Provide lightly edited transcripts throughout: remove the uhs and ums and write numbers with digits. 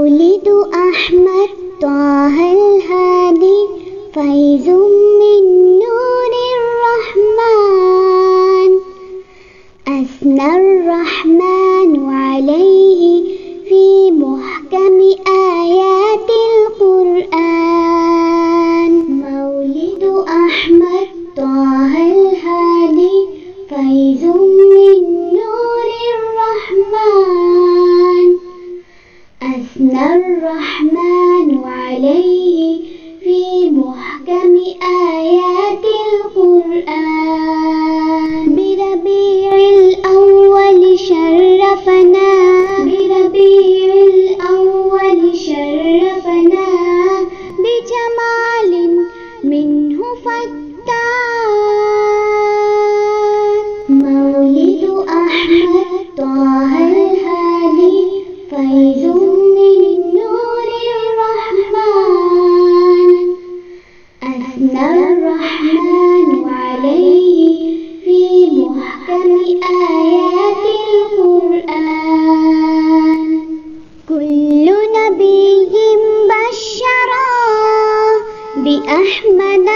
مولد احمد طه الهادي فیض من نور الرحمن اثنى الرحمن علیہ فی محکم آیات القرآن. مولد احمد طه الهادی فیض من نور الرحمن اثنى الرحمن علیہ في محكم آيات القرآن. بربيع الأول شرفنا بجمال منه فتان. مولد أحمد طه الهادي فيض الرحمن عليه في محكم آيات القرآن. كل نبي بشرا بأحمد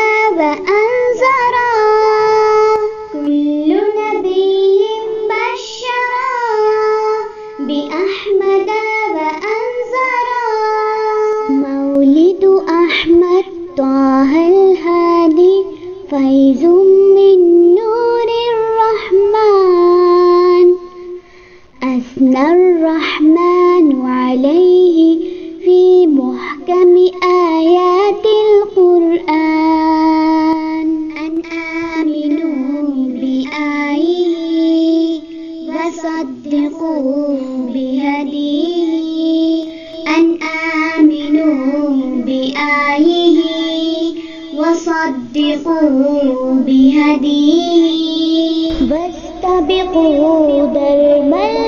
وأنذرا مولد أحمد طه الهادي فيض من نور الرحمن أثنى الرحمن عليه في محكم آيات القرآن. أن آمنوا بآيه وصدقوا بهديه. أن آمنوا بآيه وصدقوا بهديه واستبقوا درب الجنة.